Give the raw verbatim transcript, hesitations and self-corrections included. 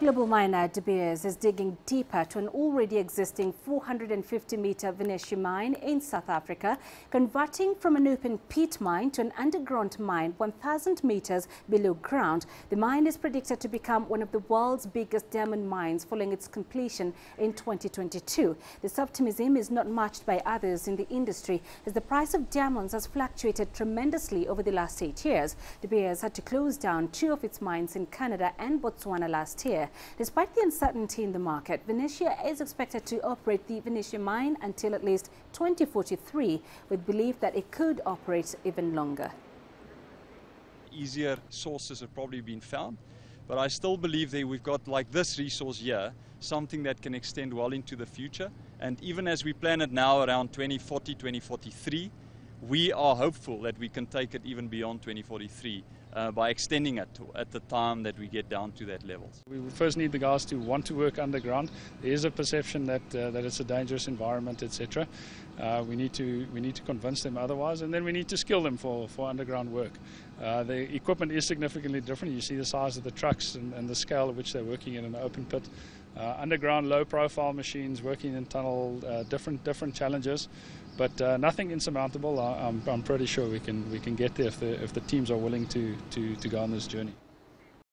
Global miner De Beers is digging deeper to an already existing four hundred fifty meter Venetia mine in South Africa, converting from an open pit mine to an underground mine one thousand meters below ground. The mine is predicted to become one of the world's biggest diamond mines following its completion in twenty twenty-two. This optimism is not matched by others in the industry, as the price of diamonds has fluctuated tremendously over the last eight years. De Beers had to close down two of its mines in Canada and Botswana last year. Despite the uncertainty in the market, Venetia is expected to operate the Venetia mine until at least twenty forty-three, with belief that it could operate even longer. Easier sources have probably been found, but I still believe that we've got, like this resource here, something that can extend well into the future. And even as we plan it now around twenty forty, twenty forty-three, we are hopeful that we can take it even beyond twenty forty-three uh, by extending it to, at the time that we get down to that level. We first need the guys to want to work underground. There is a perception that uh, that it's a dangerous environment, et cetera. Uh, we need to we need to convince them otherwise, and then we need to skill them for for underground work. Uh, the equipment is significantly different. You see the size of the trucks and, and the scale at which they're working in an open pit. Uh, underground, low-profile machines working in tunnel, uh, different different challenges, but uh, nothing insurmountable. I, I'm, I'm pretty sure we can we can get there if the if the teams are willing to to to go on this journey.